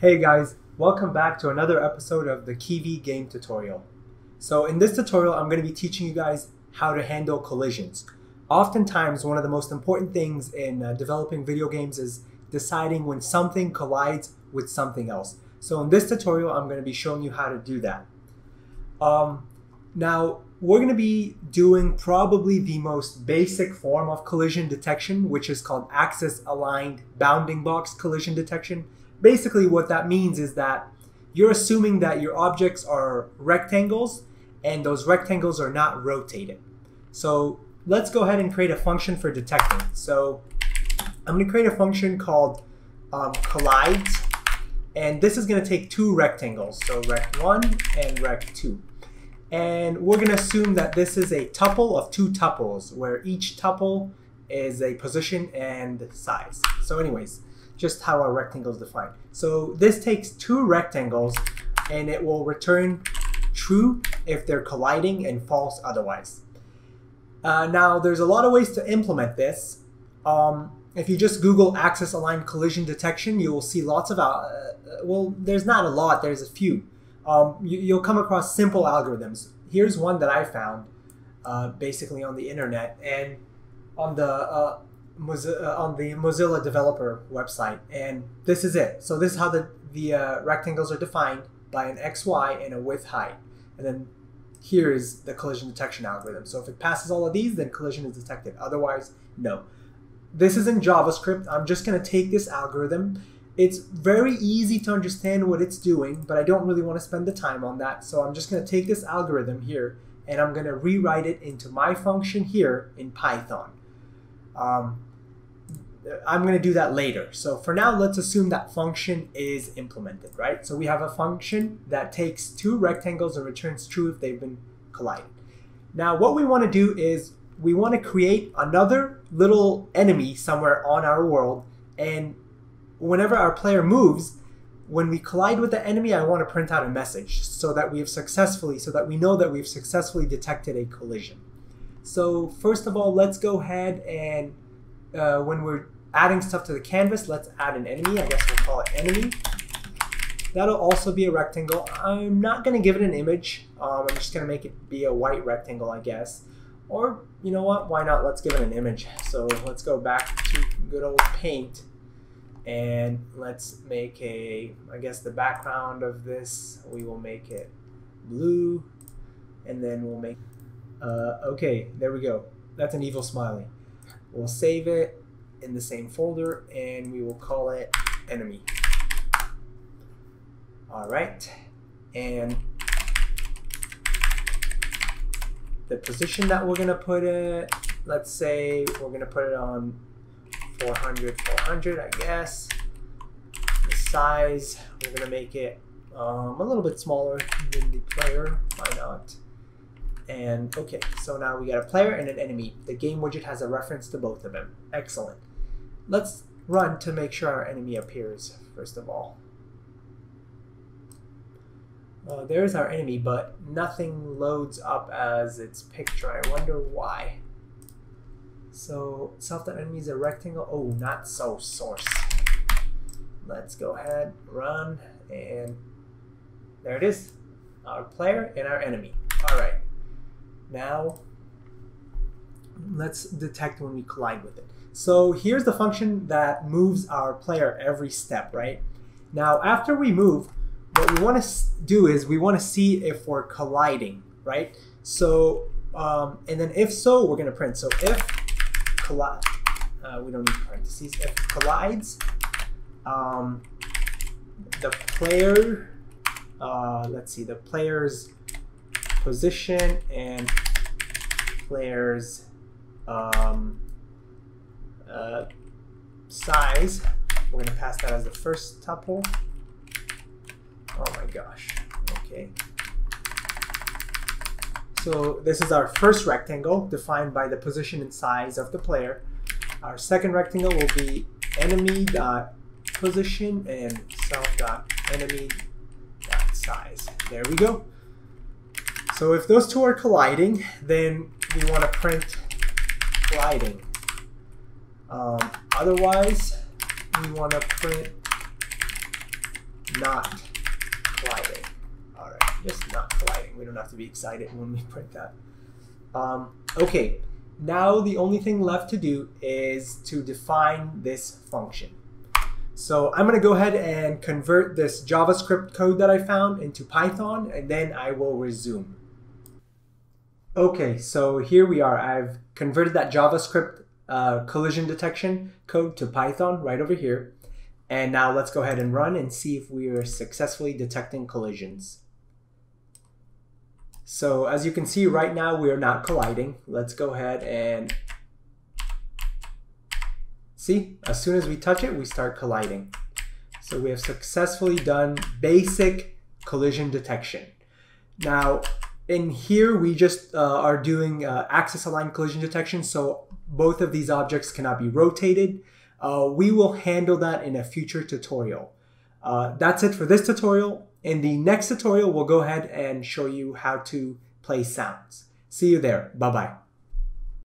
Hey guys, welcome back to another episode of the Kivy game tutorial. So in this tutorial, I'm going to be teaching you guys how to handle collisions. Oftentimes, one of the most important things in developing video games is deciding when something collides with something else. So in this tutorial, I'm going to be showing you how to do that. Now, we're going to be doing probably the most basic form of collision detection, which is called axis-aligned bounding box collision detection. Basically, what that means is that you're assuming that your objects are rectangles and those rectangles are not rotated. So let's go ahead and create a function for detecting. So I'm going to create a function called collides, and this is going to take two rectangles, so rect1 and rect2. And we're going to assume that this is a tuple of two tuples, where each tuple is a position and size. So anyways, just how our rectangle is defined. So this takes two rectangles and it will return true if they're colliding and false otherwise. Now there's a lot of ways to implement this. If you just Google axis aligned collision detection, you will see lots of, well, there's not a lot, there's a few. You'll come across simple algorithms. Here's one that I found basically on the internet and on the Mozilla developer website, and this is it. So this is how the rectangles are defined by an XY and a width height, and then here is the collision detection algorithm. So if it passes all of these, then collision is detected, otherwise no. This is in JavaScript. I'm just going to take this algorithm. It's very easy to understand what it's doing, but I don't really want to spend the time on that, so I'm just going to take this algorithm here and I'm going to rewrite it into my function here in Python. I'm going to do that later. So for now, let's assume that function is implemented, right? So we have a function that takes two rectangles and returns true if they've been collided. Now what we want to do is we want to create another little enemy somewhere on our world, and whenever our player moves, when we collide with the enemy, I want to print out a message so that we know that we've successfully detected a collision. So first of all, let's go ahead and when we're adding stuff to the canvas, let's add an enemy. I guess we'll call it enemy. That'll also be a rectangle. I'm not going to give it an image. I'm just going to make it be a white rectangle, I guess. Or, you know what, why not? Let's give it an image. So let's go back to good old Paint and let's make a, I guess the background of this, we will make it blue, and then we'll make okay, there we go. That's an evil smiley. We'll save it in the same folder and we will call it enemy. All right, and the position that we're gonna put it, let's say we're gonna put it on 400, I guess. The size, we're gonna make it a little bit smaller than the player, why not? And okay, so now we got a player and an enemy. The game widget has a reference to both of them. Excellent. Let's run to make sure our enemy appears, first of all. There's our enemy, but nothing loads up as its picture. I wonder why. So self.enemy is a rectangle. Oh, not so source. Let's go ahead, run, and there it is. Our player and our enemy. All right. Now, let's detect when we collide with it. So here's the function that moves our player every step, right? Now, after we move, what we want to do is we want to see if we're colliding, right? So, and then if so, we're going to print. So if collide, we don't need parentheses, if collides, the player, let's see, the player's position and player's size. We're gonna pass that as the first tuple. Oh my gosh, okay. So this is our first rectangle defined by the position and size of the player. Our second rectangle will be enemy.position and self.enemy.size. There we go. So if those two are colliding, then we want to print colliding. Otherwise, we want to print not colliding. All right, just not colliding. We don't have to be excited when we print that. Okay, now the only thing left to do is to define this function. So I'm going to go ahead and convert this JavaScript code that I found into Python, and then I will resume. Okay, so here we are. I've converted that JavaScript collision detection code to Python right over here. And now let's go ahead and run and see if we are successfully detecting collisions. So as you can see right now, we are not colliding. Let's go ahead and see, as soon as we touch it, we start colliding. So we have successfully done basic collision detection. Now, in here, we just are doing axis-aligned collision detection, so both of these objects cannot be rotated. We will handle that in a future tutorial. That's it for this tutorial. In the next tutorial, we'll go ahead and show you how to play sounds. See you there. Bye-bye.